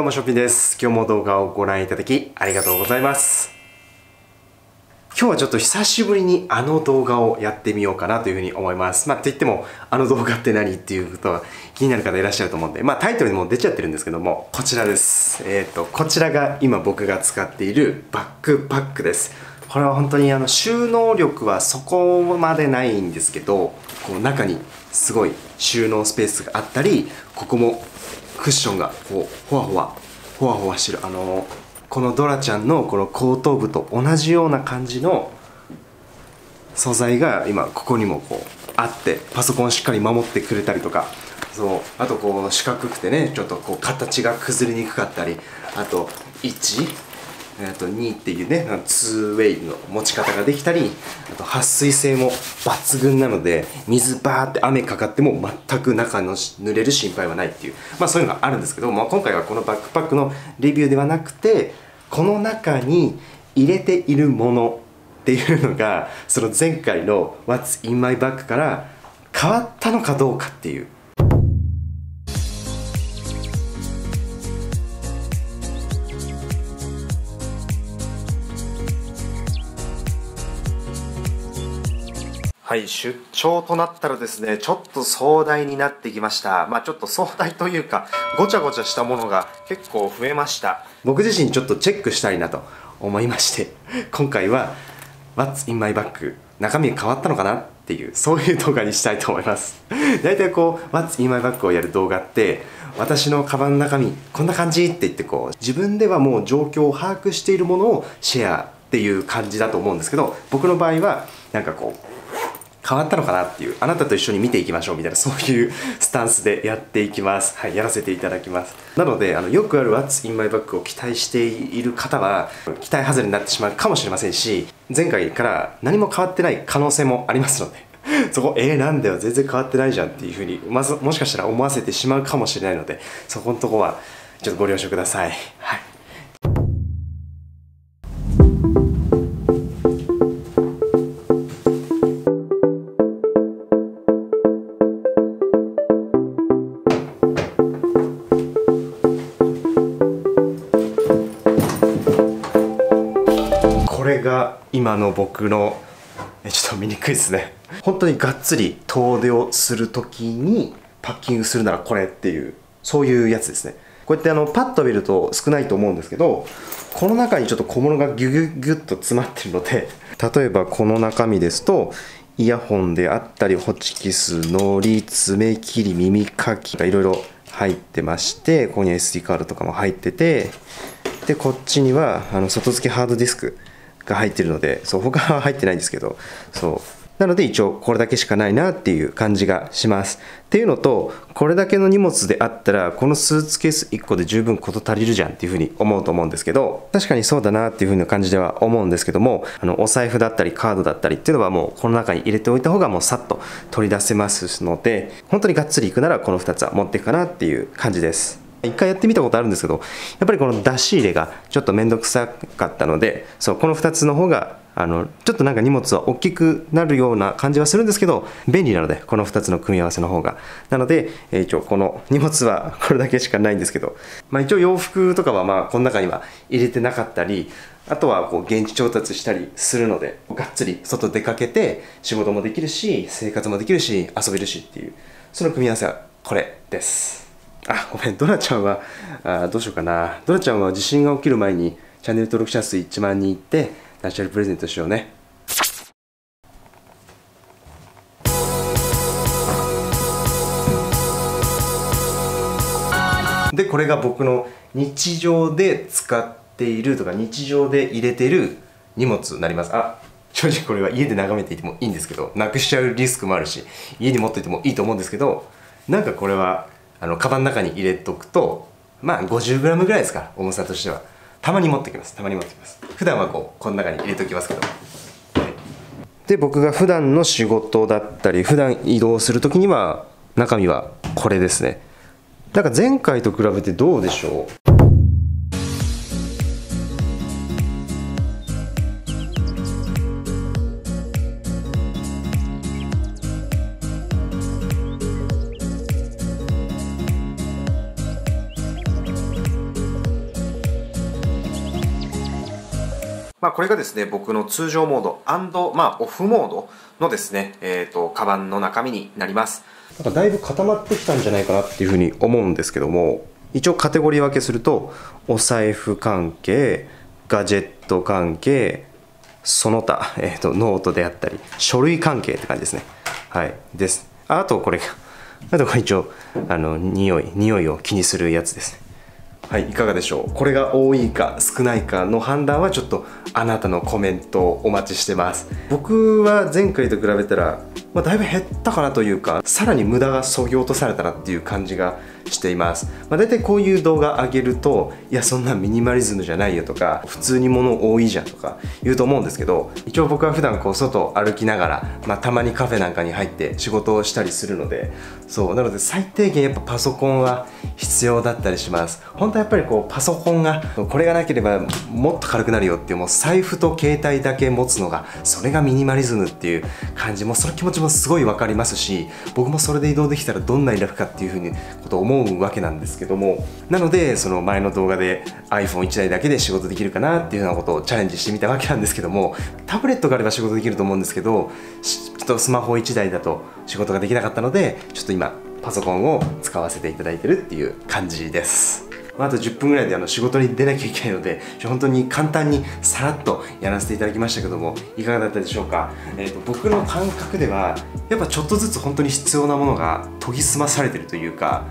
どうも、しょっぴーです。今日も動画をご覧いただきありがとうございます。今日はちょっと久しぶりにあの動画をやってみようかなというふうに思います。まあ、と言っても、あの動画って何っていうことは気になる方いらっしゃると思うんで、まあ、タイトルにも出ちゃってるんですけども、こちらです。こちらが今僕が使っているバックパックです。これは本当に収納力はそこまでないんですけど、こう中にすごい収納スペースがあったり、ここもクッションがこうほわほわしてるこのドラちゃんのこの後頭部と同じような感じの素材が今ここにもこうあって、パソコンをしっかり守ってくれたりとか、そうあとこう四角くてね、ちょっとこう形が崩れにくかったり、あと1あと2っていうね、2ウェイの持ち方ができたり、あと撥水性も抜群なので、水バーって雨かかっても全く中の濡れる心配はないっていう、まあそういうのがあるんですけど、まあ、今回はこのバックパックのレビューではなくて、この中に入れているものっていうのが、その前回の What's in my bag から変わったのかどうかっていう。はい、出張となったらですね、ちょっと壮大になってきました。まあちょっと壮大というか、ごちゃごちゃしたものが結構増えました。僕自身ちょっとチェックしたいなと思いまして、今回は What's in my bag 中身変わったのかなっていう、そういう動画にしたいと思います。大体こう What's in my bag をやる動画って、私のカバンの中身こんな感じって言って、こう自分ではもう状況を把握しているものをシェアっていう感じだと思うんですけど、僕の場合はなんかこう変わったのかなっていう、あなたと一緒に見ていきましょうみたいな、そういうスタンスでやっていきます。はい、やらせていただきます。なので、よくある What's in my bag を期待している方は、期待外れになってしまうかもしれませんし、前回から何も変わってない可能性もありますので、そこ、なんだよ、全然変わってないじゃんっていうふうに、まず、もしかしたら思わせてしまうかもしれないので、そこのとこは、ちょっとご了承ください。はい。今の僕のちょっと見にくいですね。本当にがっつり遠出をするときにパッキングするならこれっていう、そういうやつですね。こうやってパッと見ると少ないと思うんですけど、この中にちょっと小物がギュギュギュッと詰まってるので、例えばこの中身ですとイヤホンであったり、ホチキス、のり、爪切り、耳かきがいろいろ入ってまして、ここに SD カードとかも入ってて、でこっちには外付けハードディスクが入ってるので、そう他は入ってないんですけど、そうなので一応これだけしかないなっていう感じがします。っていうのと、これだけの荷物であったらこのスーツケース1個で十分事足りるじゃんっていうふうに思うと思うんですけど、確かにそうだなっていうふうな感じでは思うんですけども、お財布だったりカードだったりっていうのはもうこの中に入れておいた方がもうさっと取り出せますので、本当にがっつりいくならこの2つは持っていくかなっていう感じです。一回やってみたことあるんですけど、やっぱりこの出し入れがちょっと面倒くさかったので、そうこの2つの方がちょっとなんか荷物は大きくなるような感じはするんですけど、便利なのでこの2つの組み合わせの方が。なので一応この荷物はこれだけしかないんですけど、まあ、一応洋服とかはまあこの中には入れてなかったり、あとはこう現地調達したりするので、がっつり外出かけて仕事もできるし、生活もできるし、遊べるしっていう、その組み合わせはこれです。あ、ごめん、ドラちゃんはどうしようかな。ドラちゃんは地震が起きる前にチャンネル登録者数1万人いってナチュラルプレゼントしようね。でこれが僕の日常で使っているとか日常で入れている荷物になります。あ、正直これは家で眺めていてもいいんですけど、なくしちゃうリスクもあるし、家に持っていてもいいと思うんですけど、なんかこれはカバンの中に入れとくと、まあ 50g ぐらいですから、重さとしては。たまに持ってきます、たまに持ってきます。普段はこの中に入れときますけど。で、僕が普段の仕事だったり、普段移動するときには、中身はこれですね。なんか前回と比べてどうでしょう？これがですね、僕の通常モード&、オフモードのですね、カバンの中身になります。なんかだいぶ固まってきたんじゃないかなっていうふうに思うんですけども、一応カテゴリー分けすると、お財布関係、ガジェット関係、その他、ノートであったり、書類関係って感じですね。はい。です。あとこれ、一応、匂いを気にするやつですね。はい、いかがでしょう。これが多いか少ないかの判断はちょっとあなたのコメントをお待ちしてます。僕は前回と比べたら、だいぶ減ったかなというか、さらに無駄が削ぎ落とされたなっていう感じがしています。だいたいこういう動画上げると、いやそんなミニマリズムじゃないよとか、普通に物多いじゃんとか言うと思うんですけど、一応僕は普段こう外を歩きながら、たまにカフェなんかに入って仕事をしたりするので、そうなので最低限やっぱパソコンは必要だったりします。本当はやっぱりこうパソコンがこれがなければもっと軽くなるよっていう、もう財布と携帯だけ持つのが、それがミニマリズムっていう感じも、その気持ちもすごい分かりますし、僕もそれで移動できたらどんなに楽かっていうふうにことを思うわけなんですけども、なのでその前の動画で iPhone1 台だけで仕事できるかなっていうようなことをチャレンジしてみたわけなんですけども、タブレットがあれば仕事できると思うんですけど、ちょっとスマホ1台だと仕事ができなかったので、ちょっと今パソコンを使わせていただいてるっていう感じです。あと10分ぐらいで仕事に出なきゃいけないので、本当に簡単にさらっとやらせていただきましたけども、いかがだったでしょうか。僕の感覚ではやっぱちょっとずつ本当に必要なものが研ぎ澄まされてるというか、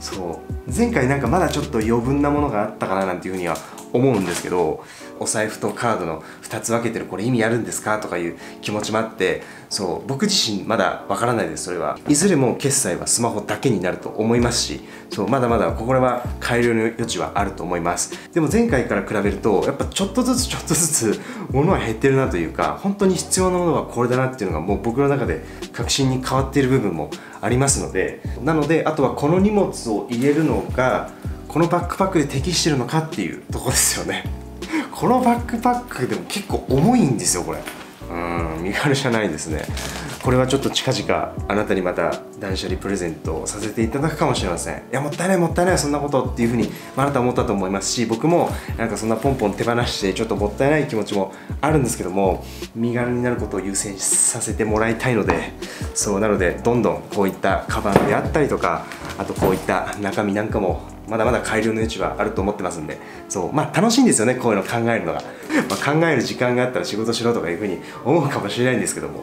そう前回なんかまだちょっと余分なものがあったかななんていうふうには思うんですけど、お財布とカードの2つ分けてる、これ意味あるんですかとかいう気持ちもあって、そう僕自身まだわからないです。それはいずれも決済はスマホだけになると思いますし、そうまだまだこれは改良の余地はあると思います。でも前回から比べるとやっぱちょっとずつ物は減ってるなというか、本当に必要なものはこれだなっていうのがもう僕の中で確信に変わっている部分もありますので、なのであとはこの荷物を入れるのがこのバックパックで適してるのかっていうとこですよね。このバックパックでも結構重いんですよ、これ。身軽じゃないですね。これはちょっと近々あなたにまた断捨離プレゼントをさせていただくかもしれません。いやもったいないもったいないそんなことっていうふうにあなた思ったと思いますし、僕もなんかそんなポンポン手放してちょっともったいない気持ちもあるんですけども、身軽になることを優先させてもらいたいので、そうなのでどんどんこういったカバンであったりとか、あとこういった中身なんかもまだまだ改良の余地はあると思ってますんで、そう楽しいんですよね、こういうの考えるのが。考える時間があったら仕事しろとかいうふうに思うかもしれないんですけども、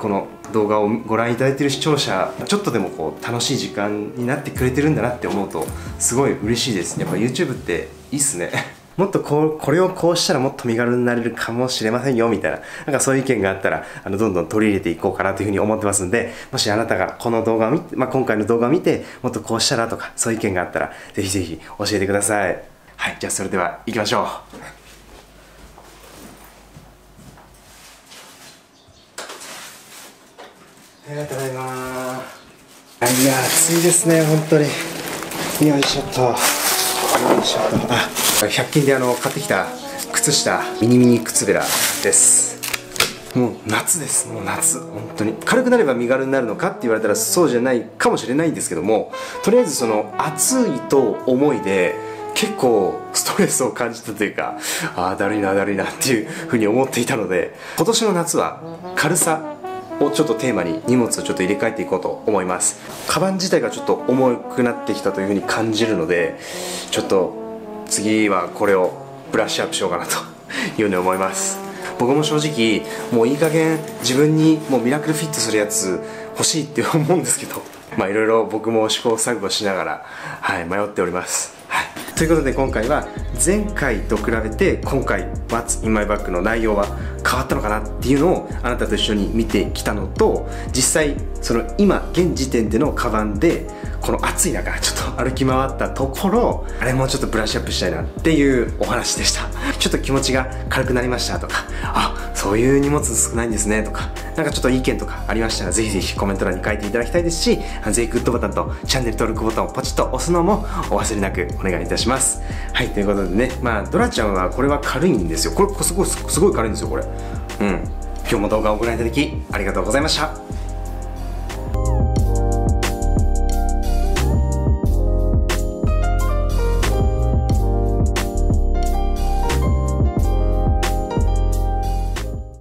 この動画をご覧いただいている視聴者、ちょっとでもこう楽しい時間になってくれてるんだなって思うとすごい嬉しいですね。やっぱ YouTube っていいっすね。もっとこれをこうしたらもっと身軽になれるかもしれませんよみたいな、そういう意見があったらどんどん取り入れていこうかなというふうに思ってますんで、もしあなたがこの動画を見て、今回の動画を見てもっとこうしたらとかそういう意見があったらぜひぜひ教えてください。はい、じゃあそれでは行きましょう。ただいまー。いや暑いですね、本当に。よいしょっと。100均で買ってきた靴下、ミニ靴べらです。もう夏です、もう夏。本当に軽くなれば身軽になるのかって言われたらそうじゃないかもしれないんですけども、とりあえずその暑いと思いで結構ストレスを感じたというか、だるいなだるいなっていうふうに思っていたので、今年の夏は軽さをちょっとテーマに荷物をちょっと入れ替えていこうと思います。カバン自体がちょっと重くなってきたというふうに感じるので、ちょっと次はこれをブラッシュアップしようかなというふうに思います。僕も正直もういい加減自分にもうミラクルフィットするやつ欲しいって思うんですけど、いろいろ僕も試行錯誤しながら、迷っております。ということで今回は前回と比べて今回 What's in my bag の内容は変わったのかなっていうのをあなたと一緒に見てきたのと、実際その今現時点でのカバンでこの暑い中ちょっと歩き回ったところ、あれもちょっとブラッシュアップしたいなっていうお話でした。ちょっと気持ちが軽くなりましたとか、そういう荷物少ないんですねとか、ちょっと意見とかありましたらぜひぜひコメント欄に書いていただきたいですし、ぜひグッドボタンとチャンネル登録ボタンをポチッと押すのもお忘れなくお願いいたします。はい、ということでね、ドラちゃんはこれは軽いんですよ。これすごい軽いんですよ、これ。今日も動画をご覧いただきありがとうございました。